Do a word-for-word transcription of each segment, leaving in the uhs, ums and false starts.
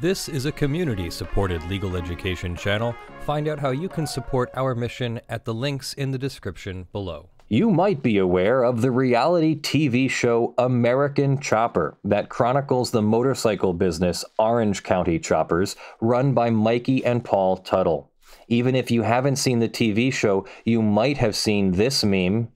This is a community-supported legal education channel. Find out how you can support our mission at the links in the description below. You might be aware of the reality T V show American Chopper that chronicles the motorcycle business Orange County Choppers, run by Mikey and Paul Teutul. Even if you haven't seen the T V show, you might have seen this meme.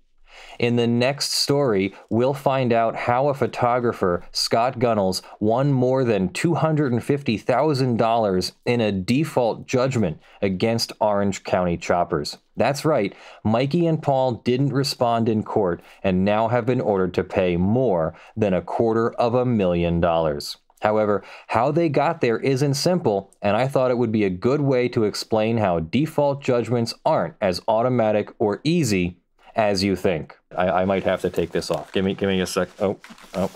In the next story, we'll find out how a photographer, Scott Gunnels, won more than two hundred fifty thousand dollars in a default judgment against Orange County Choppers. That's right, Mikey and Paul didn't respond in court and now have been ordered to pay more than a quarter of a million dollars. However, how they got there isn't simple, and I thought it would be a good way to explain how default judgments aren't as automatic or easy as you think. I, I might have to take this off. Give me, give me a sec. Oh, oh,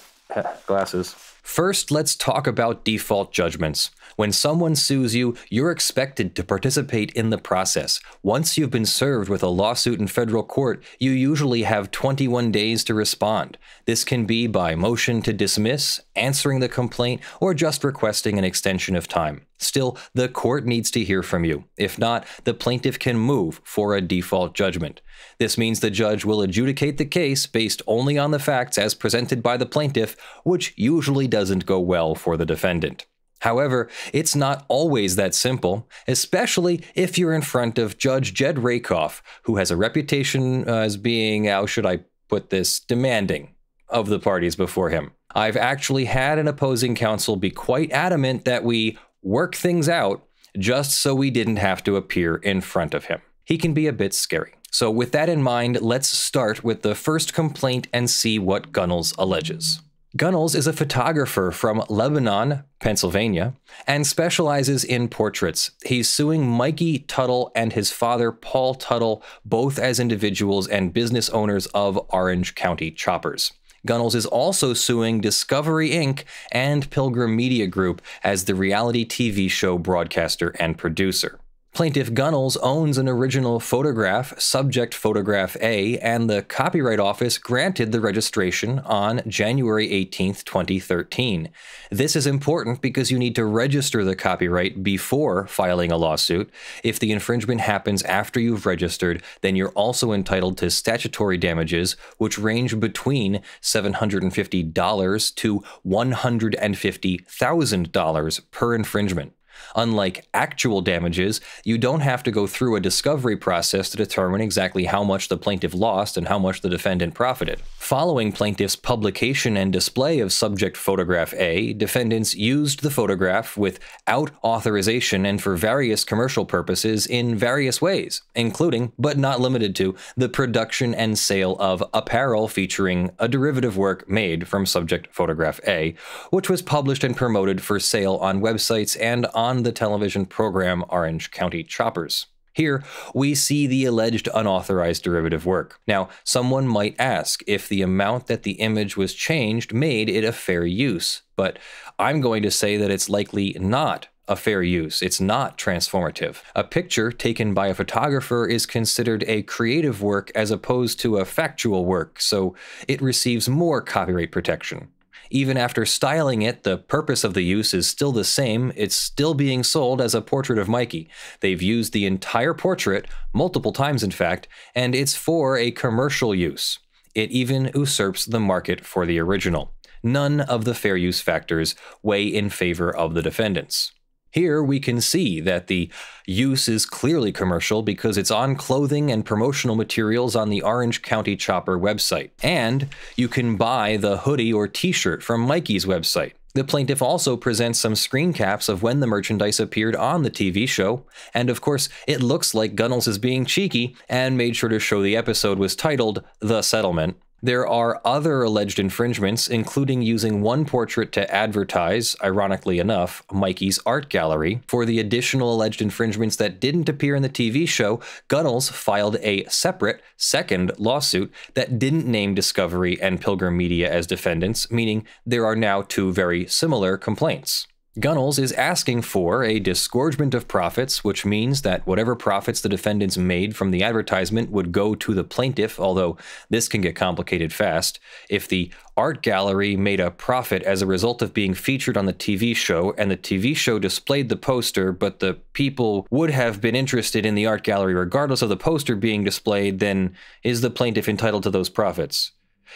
glasses. First, let's talk about default judgments. When someone sues you, you're expected to participate in the process. Once you've been served with a lawsuit in federal court, you usually have twenty-one days to respond. This can be by motion to dismiss, answering the complaint, or just requesting an extension of time. Still, the court needs to hear from you. If not, the plaintiff can move for a default judgment. This means the judge will adjudicate the case based only on the facts as presented by the plaintiff, which usually doesn't go well for the defendant. However, it's not always that simple, especially if you're in front of Judge Jed Rakoff, who has a reputation as being, how should I put this, demanding of the parties before him. I've actually had an opposing counsel be quite adamant that we work things out just so we didn't have to appear in front of him. He can be a bit scary. So with that in mind, let's start with the first complaint and see what Gunnels alleges. Gunnels is a photographer from Lebanon, Pennsylvania, and specializes in portraits. He's suing Mikey Teutul and his father, Paul Teutul, both as individuals and business owners of Orange County Choppers. Gunnels is also suing Discovery Incorporated and Pilgrim Media Group as the reality T V show broadcaster and producer. Plaintiff Gunnels owns an original photograph, Subject Photograph A, and the Copyright Office granted the registration on January eighteenth, twenty thirteen. This is important because you need to register the copyright before filing a lawsuit. If the infringement happens after you've registered, then you're also entitled to statutory damages, which range between seven hundred fifty dollars to one hundred fifty thousand dollars per infringement. Unlike actual damages, you don't have to go through a discovery process to determine exactly how much the plaintiff lost and how much the defendant profited. Following plaintiff's publication and display of Subject Photograph A, defendants used the photograph without authorization and for various commercial purposes in various ways, including, but not limited to, the production and sale of apparel featuring a derivative work made from Subject Photograph A, which was published and promoted for sale on websites and on on the television program Orange County Choppers. Here, we see the alleged unauthorized derivative work. Now, someone might ask if the amount that the image was changed made it a fair use, but I'm going to say that it's likely not a fair use. It's not transformative. A picture taken by a photographer is considered a creative work as opposed to a factual work, so it receives more copyright protection. Even after styling it, the purpose of the use is still the same. It's still being sold as a portrait of Mikey. They've used the entire portrait, multiple times in fact, and it's for a commercial use. It even usurps the market for the original. None of the fair use factors weigh in favor of the defendants. Here we can see that the use is clearly commercial because it's on clothing and promotional materials on the Orange County Chopper website. And you can buy the hoodie or t-shirt from Mikey's website. The plaintiff also presents some screen caps of when the merchandise appeared on the T V show. And of course, it looks like Gunnels is being cheeky and made sure to show the episode was titled The Settlement. There are other alleged infringements, including using one portrait to advertise, ironically enough, Mikey's art gallery. For the additional alleged infringements that didn't appear in the T V show, Gunnels filed a separate, second lawsuit that didn't name Discovery and Pilgrim Media as defendants, meaning there are now two very similar complaints. Gunnels is asking for a disgorgement of profits, which means that whatever profits the defendants made from the advertisement would go to the plaintiff, although this can get complicated fast. If the art gallery made a profit as a result of being featured on the T V show, and the T V show displayed the poster, but the people would have been interested in the art gallery regardless of the poster being displayed, then is the plaintiff entitled to those profits?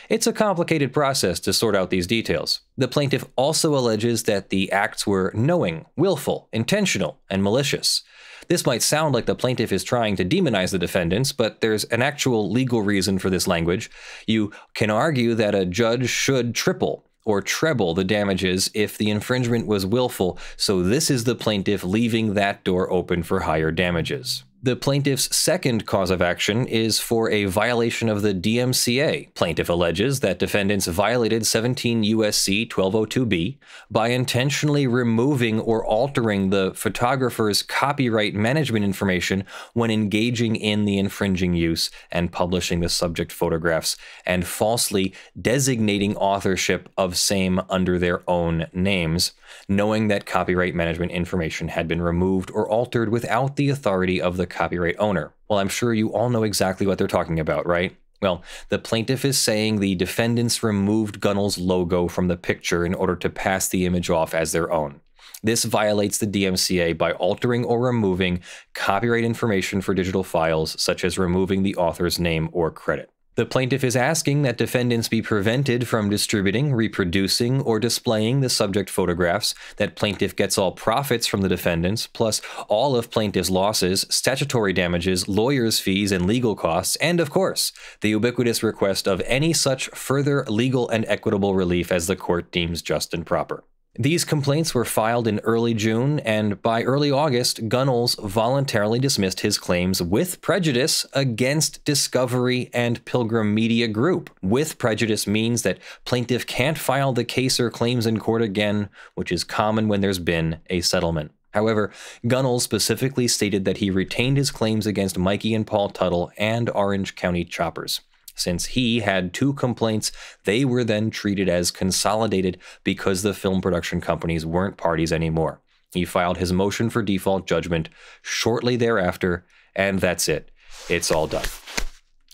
It's a complicated process to sort out these details. The plaintiff also alleges that the acts were knowing, willful, intentional, and malicious. This might sound like the plaintiff is trying to demonize the defendants, but there's an actual legal reason for this language. You can argue that a judge should triple or treble the damages if the infringement was willful, so this is the plaintiff leaving that door open for higher damages. The plaintiff's second cause of action is for a violation of the D M C A. Plaintiff alleges that defendants violated seventeen U S C twelve oh two B by intentionally removing or altering the photographer's copyright management information when engaging in the infringing use and publishing the subject photographs, and falsely designating authorship of same under their own names, knowing that copyright management information had been removed or altered without the authority of the copyright owner. Well, I'm sure you all know exactly what they're talking about, right? Well, the plaintiff is saying the defendants removed Gunnels' logo from the picture in order to pass the image off as their own. This violates the D M C A by altering or removing copyright information for digital files, such as removing the author's name or credit. The plaintiff is asking that defendants be prevented from distributing, reproducing, or displaying the subject photographs, that plaintiff gets all profits from the defendants, plus all of plaintiff's losses, statutory damages, lawyers' fees, and legal costs, and, of course, the ubiquitous request of any such further legal and equitable relief as the court deems just and proper. These complaints were filed in early June, and by early August, Gunnels voluntarily dismissed his claims with prejudice against Discovery and Pilgrim Media Group. With prejudice means that plaintiff can't file the case or claims in court again, which is common when there's been a settlement. However, Gunnels specifically stated that he retained his claims against Mikey and Paul Teutul and Orange County Choppers. Since he had two complaints, they were then treated as consolidated because the film production companies weren't parties anymore. He filed his motion for default judgment shortly thereafter, and that's it. It's all done.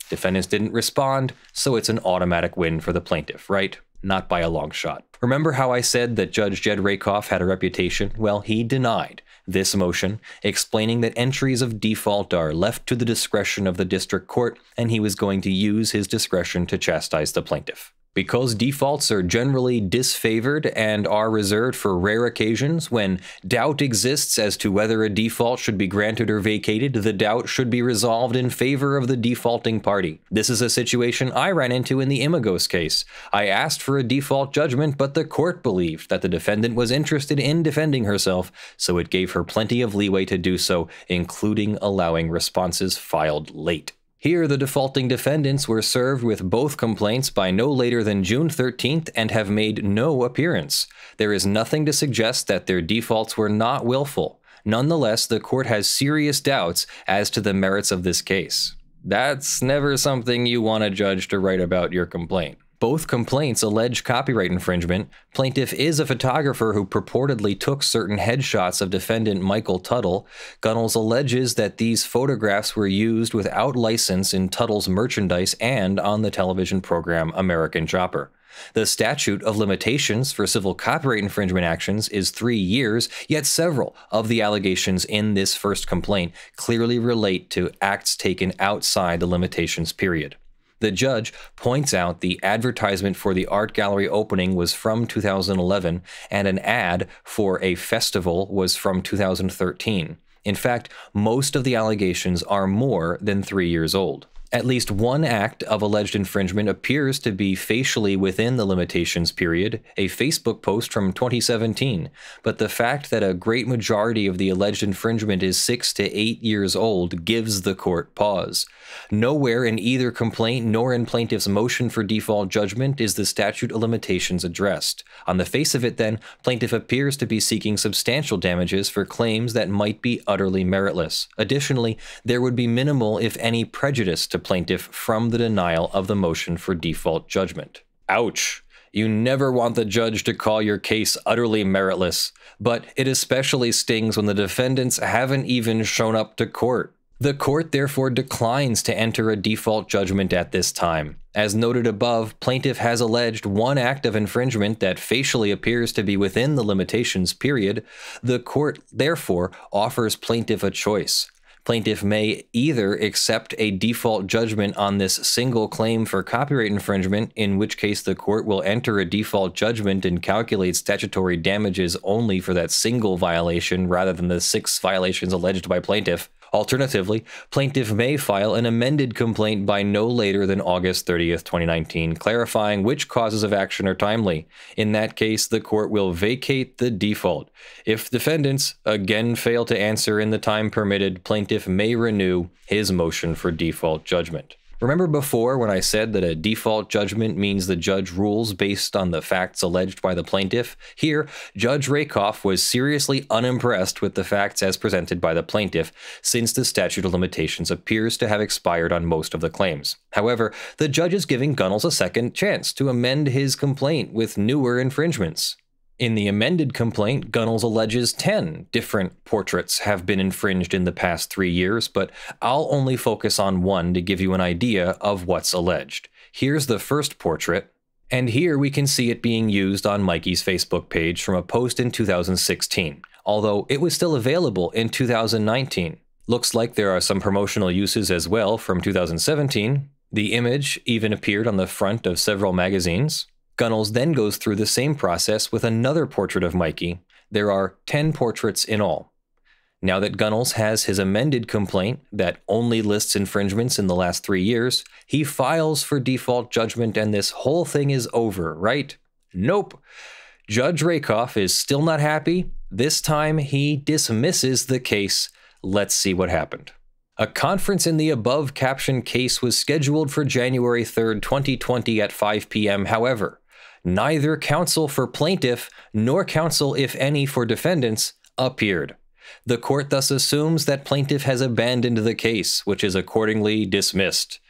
Defendants didn't respond, so it's an automatic win for the plaintiff, right? Not by a long shot. Remember how I said that Judge Jed Rakoff had a reputation? Well, he denied this motion, explaining that entries of default are left to the discretion of the district court, and he was going to use his discretion to chastise the plaintiff. Because defaults are generally disfavored and are reserved for rare occasions when doubt exists as to whether a default should be granted or vacated, the doubt should be resolved in favor of the defaulting party. This is a situation I ran into in the Imagos case. I asked for a default judgment, but the court believed that the defendant was interested in defending herself, so it gave her plenty of leeway to do so, including allowing responses filed late. Here, the defaulting defendants were served with both complaints by no later than June thirteenth and have made no appearance. There is nothing to suggest that their defaults were not willful. Nonetheless, the court has serious doubts as to the merits of this case. That's never something you want a judge to write about your complaint. Both complaints allege copyright infringement. Plaintiff is a photographer who purportedly took certain headshots of defendant Michael Teutul. Gunnels alleges that these photographs were used without license in Tuttle's merchandise and on the television program American Chopper. The statute of limitations for civil copyright infringement actions is three years, yet several of the allegations in this first complaint clearly relate to acts taken outside the limitations period. The judge points out the advertisement for the art gallery opening was from two thousand eleven, and an ad for a festival was from two thousand thirteen. In fact, most of the allegations are more than three years old. At least one act of alleged infringement appears to be facially within the limitations period, a Facebook post from twenty seventeen, but the fact that a great majority of the alleged infringement is six to eight years old gives the court pause. Nowhere in either complaint nor in plaintiff's motion for default judgment is the statute of limitations addressed. On the face of it, then, plaintiff appears to be seeking substantial damages for claims that might be utterly meritless. Additionally, there would be minimal, if any, prejudice to plaintiff from the denial of the motion for default judgment. Ouch! You never want the judge to call your case utterly meritless, but it especially stings when the defendants haven't even shown up to court. The court therefore declines to enter a default judgment at this time. As noted above, plaintiff has alleged one act of infringement that facially appears to be within the limitations period. The court therefore offers plaintiff a choice. Plaintiff may either accept a default judgment on this single claim for copyright infringement, in which case the court will enter a default judgment and calculate statutory damages only for that single violation rather than the six violations alleged by plaintiff. Alternatively, plaintiff may file an amended complaint by no later than August thirtieth, twenty nineteen, clarifying which causes of action are timely. In that case, the court will vacate the default. If defendants again fail to answer in the time permitted, plaintiff may renew his motion for default judgment. Remember before when I said that a default judgment means the judge rules based on the facts alleged by the plaintiff? Here, Judge Rakoff was seriously unimpressed with the facts as presented by the plaintiff, since the statute of limitations appears to have expired on most of the claims. However, the judge is giving Gunnels a second chance to amend his complaint with newer infringements. In the amended complaint, Gunnels alleges ten different portraits have been infringed in the past three years, but I'll only focus on one to give you an idea of what's alleged. Here's the first portrait, and here we can see it being used on Mikey's Facebook page from a post in two thousand sixteen, although it was still available in two thousand nineteen. Looks like there are some promotional uses as well from two thousand seventeen. The image even appeared on the front of several magazines. Gunnels then goes through the same process with another portrait of Mikey. There are ten portraits in all. Now that Gunnels has his amended complaint that only lists infringements in the last three years, he files for default judgment and this whole thing is over, right? Nope. Judge Rakoff is still not happy. This time he dismisses the case. Let's see what happened. A conference in the above-captioned case was scheduled for January third, twenty twenty at five p m However, neither counsel for plaintiff nor counsel, if any, for defendants appeared. The court thus assumes that plaintiff has abandoned the case, which is accordingly dismissed.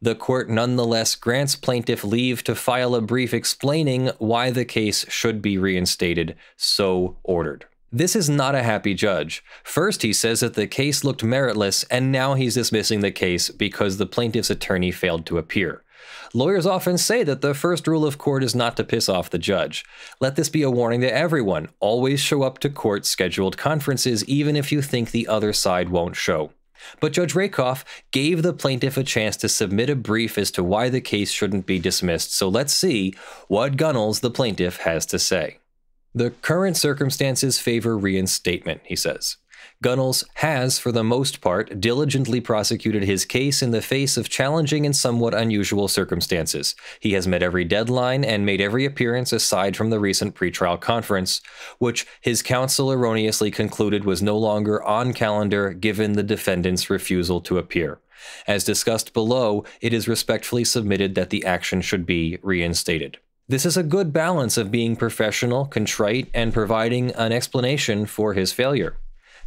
The court nonetheless grants plaintiff leave to file a brief explaining why the case should be reinstated, so ordered. This is not a happy judge. First, he says that the case looked meritless, and now he's dismissing the case because the plaintiff's attorney failed to appear. Lawyers often say that the first rule of court is not to piss off the judge. Let this be a warning to everyone. Always show up to court-scheduled conferences, even if you think the other side won't show. But Judge Rakoff gave the plaintiff a chance to submit a brief as to why the case shouldn't be dismissed, so let's see what Gunnels, the plaintiff, has to say. The current circumstances favor reinstatement, he says. Gunnels has, for the most part, diligently prosecuted his case in the face of challenging and somewhat unusual circumstances. He has met every deadline and made every appearance aside from the recent pretrial conference, which his counsel erroneously concluded was no longer on calendar given the defendant's refusal to appear. As discussed below, it is respectfully submitted that the action should be reinstated. This is a good balance of being professional, contrite, and providing an explanation for his failure.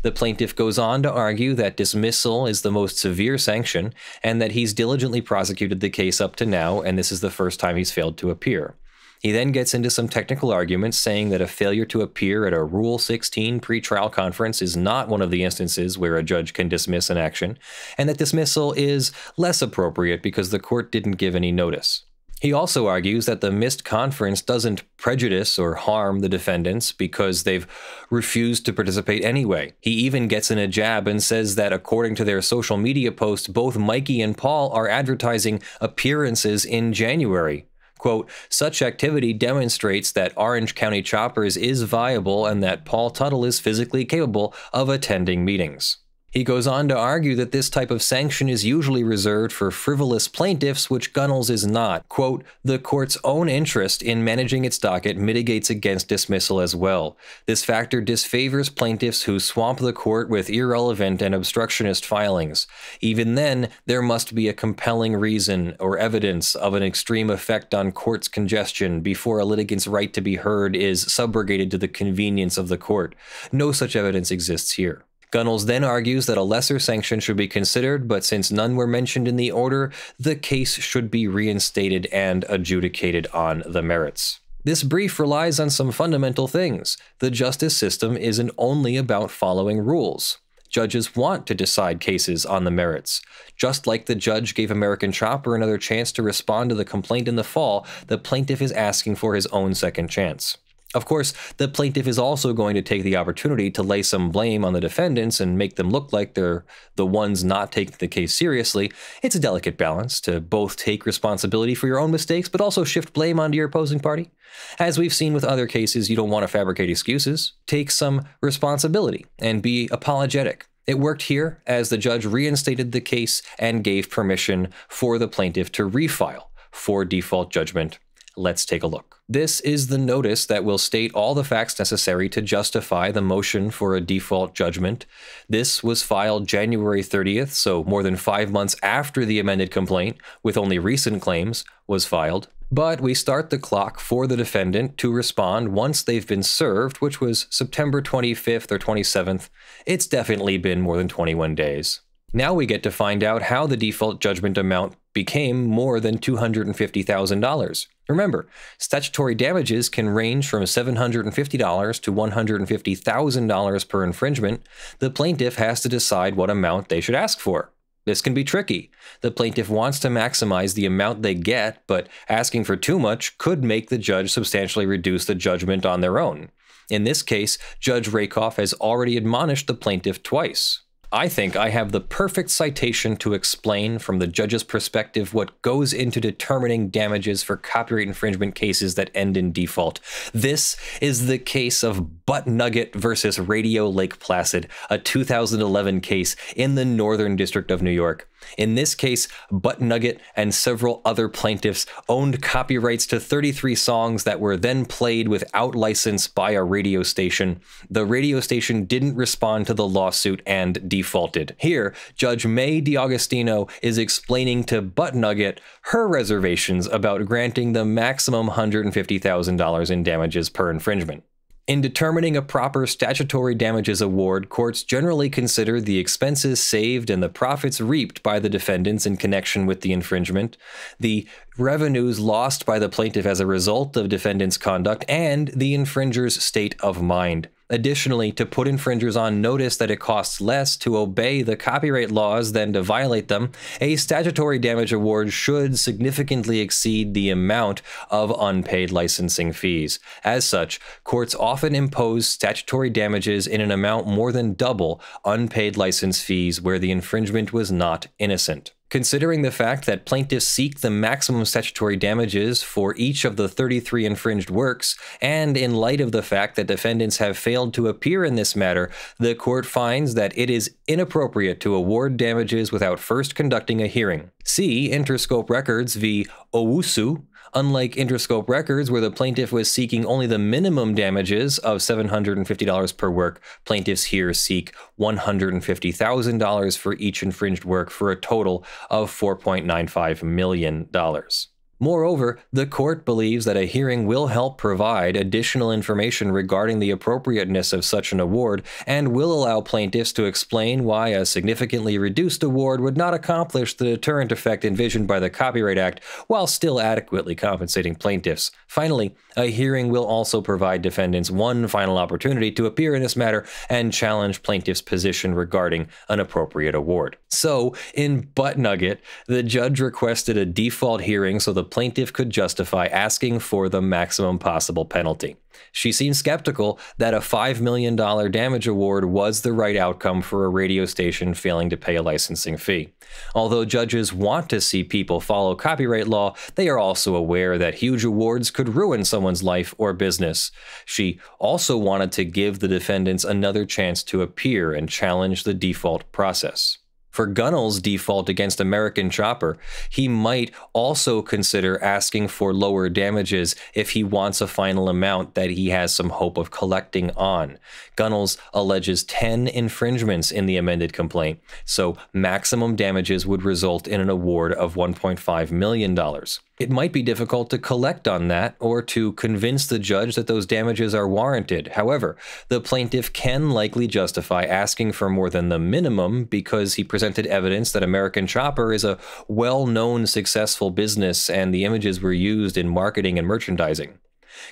The plaintiff goes on to argue that dismissal is the most severe sanction and that he's diligently prosecuted the case up to now, and this is the first time he's failed to appear. He then gets into some technical arguments saying that a failure to appear at a Rule sixteen pretrial conference is not one of the instances where a judge can dismiss an action, and that dismissal is less appropriate because the court didn't give any notice. He also argues that the missed conference doesn't prejudice or harm the defendants because they've refused to participate anyway. He even gets in a jab and says that according to their social media post, both Mikey and Paul are advertising appearances in January. Quote, such activity demonstrates that Orange County Choppers is viable and that Paul Teutul is physically capable of attending meetings. He goes on to argue that this type of sanction is usually reserved for frivolous plaintiffs, which Gunnels is not. Quote, the court's own interest in managing its docket mitigates against dismissal as well. This factor disfavors plaintiffs who swamp the court with irrelevant and obstructionist filings. Even then, there must be a compelling reason or evidence of an extreme effect on court's congestion before a litigant's right to be heard is subrogated to the convenience of the court. No such evidence exists here. Gunnels then argues that a lesser sanction should be considered, but since none were mentioned in the order, the case should be reinstated and adjudicated on the merits. This brief relies on some fundamental things. The justice system isn't only about following rules. Judges want to decide cases on the merits. Just like the judge gave American Chopper another chance to respond to the complaint in the fall, the plaintiff is asking for his own second chance. Of course, the plaintiff is also going to take the opportunity to lay some blame on the defendants and make them look like they're the ones not taking the case seriously. It's a delicate balance to both take responsibility for your own mistakes, but also shift blame onto your opposing party. As we've seen with other cases, you don't want to fabricate excuses. Take some responsibility and be apologetic. It worked here as the judge reinstated the case and gave permission for the plaintiff to refile for default judgment. Let's take a look. This is the notice that will state all the facts necessary to justify the motion for a default judgment. This was filed January thirtieth, so more than five months after the amended complaint, with only recent claims, was filed. But we start the clock for the defendant to respond once they've been served, which was September twenty-fifth or twenty-seventh. It's definitely been more than twenty-one days. Now we get to find out how the default judgment amount became more than two hundred fifty thousand dollars. Remember, statutory damages can range from seven hundred fifty dollars to one hundred fifty thousand dollars per infringement. The plaintiff has to decide what amount they should ask for. This can be tricky. The plaintiff wants to maximize the amount they get, but asking for too much could make the judge substantially reduce the judgment on their own. In this case, Judge Rakoff has already admonished the plaintiff twice. I think I have the perfect citation to explain from the judge's perspective what goes into determining damages for copyright infringement cases that end in default. This is the case of Buttnugget v. Radio Lake Placid, a two thousand eleven case in the Northern District of New York. In this case, Buttnugget and several other plaintiffs owned copyrights to thirty-three songs that were then played without license by a radio station. The radio station didn't respond to the lawsuit and defaulted. Here, Judge May DiAgostino is explaining to Buttnugget her reservations about granting the maximum one hundred fifty thousand dollars in damages per infringement. In determining a proper statutory damages award, courts generally consider the expenses saved and the profits reaped by the defendants in connection with the infringement, the revenues lost by the plaintiff as a result of defendant's conduct, and the infringer's state of mind. Additionally, to put infringers on notice that it costs less to obey the copyright laws than to violate them, a statutory damage award should significantly exceed the amount of unpaid licensing fees. As such, courts often impose statutory damages in an amount more than double unpaid license fees where the infringement was not innocent. Considering the fact that plaintiffs seek the maximum statutory damages for each of the thirty-three infringed works, and in light of the fact that defendants have failed to appear in this matter, the court finds that it is inappropriate to award damages without first conducting a hearing. See Interscope Records v. Owusu. Unlike Interscope Records, where the plaintiff was seeking only the minimum damages of seven hundred fifty dollars per work, plaintiffs here seek one hundred fifty thousand dollars for each infringed work for a total of four point nine five million dollars. Moreover, the court believes that a hearing will help provide additional information regarding the appropriateness of such an award and will allow plaintiffs to explain why a significantly reduced award would not accomplish the deterrent effect envisioned by the Copyright Act while still adequately compensating plaintiffs. Finally, a hearing will also provide defendants one final opportunity to appear in this matter and challenge plaintiffs' position regarding an appropriate award. So, in Buttnugget, the judge requested a default hearing so the plaintiff could justify asking for the maximum possible penalty. She seemed skeptical that a five million dollar damage award was the right outcome for a radio station failing to pay a licensing fee. Although judges want to see people follow copyright law, they are also aware that huge awards could ruin someone's life or business. She also wanted to give the defendants another chance to appear and challenge the default process. For Gunnels' default against American Chopper, he might also consider asking for lower damages if he wants a final amount that he has some hope of collecting on. Gunnels alleges ten infringements in the amended complaint, so maximum damages would result in an award of one point five million dollars. It might be difficult to collect on that or to convince the judge that those damages are warranted. However, the plaintiff can likely justify asking for more than the minimum because he presented evidence that American Chopper is a well-known successful business and the images were used in marketing and merchandising.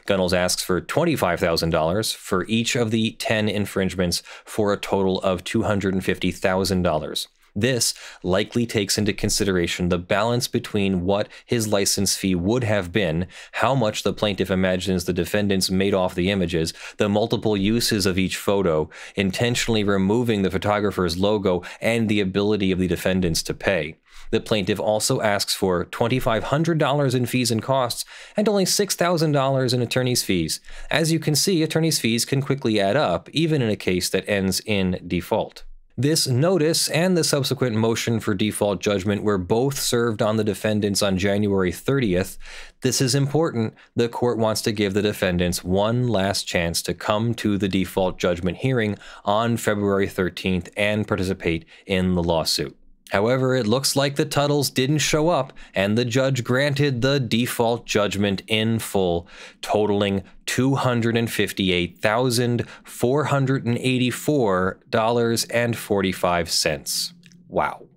Gunnels asks for twenty-five thousand dollars for each of the ten infringements for a total of two hundred fifty thousand dollars. This likely takes into consideration the balance between what his license fee would have been, how much the plaintiff imagines the defendants made off the images, the multiple uses of each photo, intentionally removing the photographer's logo, and the ability of the defendants to pay. The plaintiff also asks for twenty-five hundred dollars in fees and costs and only six thousand dollars in attorney's fees. As you can see, attorney's fees can quickly add up, even in a case that ends in default. This notice and the subsequent motion for default judgment were both served on the defendants on January thirtieth. This is important. The court wants to give the defendants one last chance to come to the default judgment hearing on February thirteenth and participate in the lawsuit. However, it looks like the Teutul's didn't show up, and the judge granted the default judgment in full, totaling two hundred fifty-eight thousand four hundred eighty-four dollars and forty-five cents. Wow.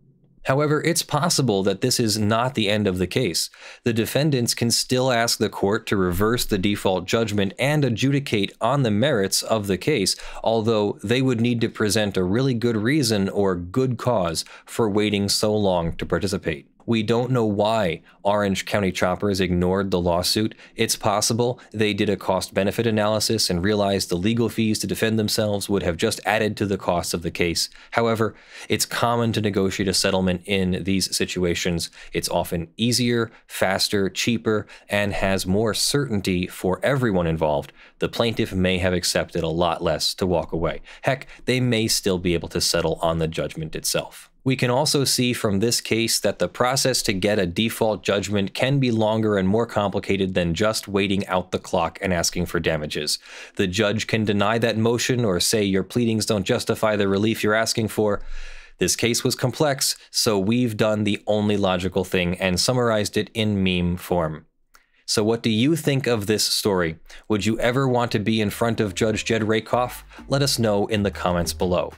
However, it's possible that this is not the end of the case. The defendants can still ask the court to reverse the default judgment and adjudicate on the merits of the case, although they would need to present a really good reason or good cause for waiting so long to participate. We don't know why Orange County Choppers ignored the lawsuit. It's possible they did a cost-benefit analysis and realized the legal fees to defend themselves would have just added to the cost of the case. However, it's common to negotiate a settlement in these situations. It's often easier, faster, cheaper, and has more certainty for everyone involved. The plaintiff may have accepted a lot less to walk away. Heck, they may still be able to settle on the judgment itself. We can also see from this case that the process to get a default judgment can be longer and more complicated than just waiting out the clock and asking for damages. The judge can deny that motion or say your pleadings don't justify the relief you're asking for. This case was complex, so we've done the only logical thing and summarized it in meme form. So what do you think of this story? Would you ever want to be in front of Judge Jed Rakoff? Let us know in the comments below.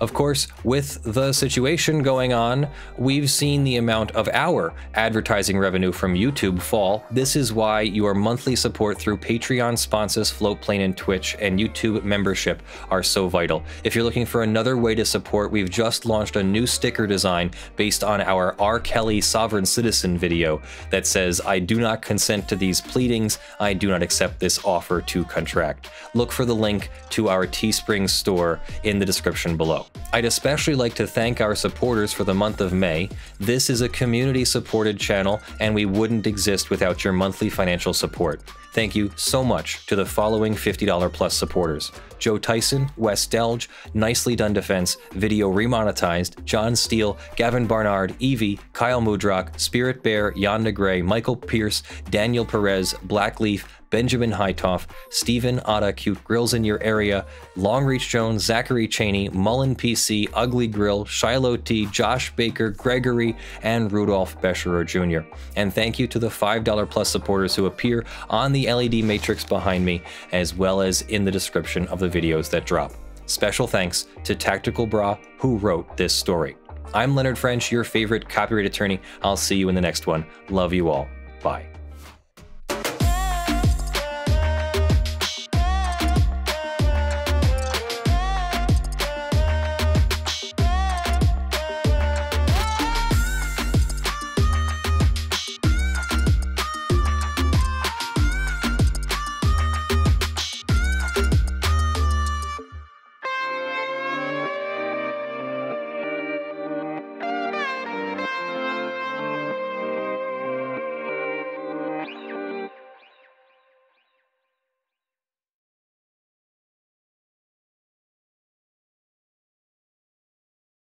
Of course, with the situation going on, we've seen the amount of our advertising revenue from YouTube fall. This is why your monthly support through Patreon sponsors, Floatplane and Twitch, and YouTube membership are so vital. If you're looking for another way to support, we've just launched a new sticker design based on our R. Kelly Sovereign Citizen video that says, "I do not consent to these pleadings. I do not accept this offer to contract." Look for the link to our Teespring store in the description below. I'd especially like to thank our supporters for the month of May. This is a community-supported channel, and we wouldn't exist without your monthly financial support. Thank you so much to the following fifty dollar plus supporters: Joe Tyson, Wes Delge, Nicely Done Defense, Video Remonetized, John Steele, Gavin Barnard, Evie, Kyle Mudrock, Spirit Bear, Yonda Gray, Michael Pierce, Daniel Perez, Blackleaf, Benjamin Hightoff, Stephen Otta, Cute Grills in Your Area, Longreach Jones, Zachary Cheney, Mullen P C, Ugly Grill, Shiloh T, Josh Baker, Gregory, and Rudolph Bescherer Junior And thank you to the five dollar plus supporters who appear on the L E D matrix behind me, as well as in the description of the videos that drop. Special thanks to Tactical Bra, who wrote this story. I'm Leonard French, your favorite copyright attorney. I'll see you in the next one. Love you all. Bye.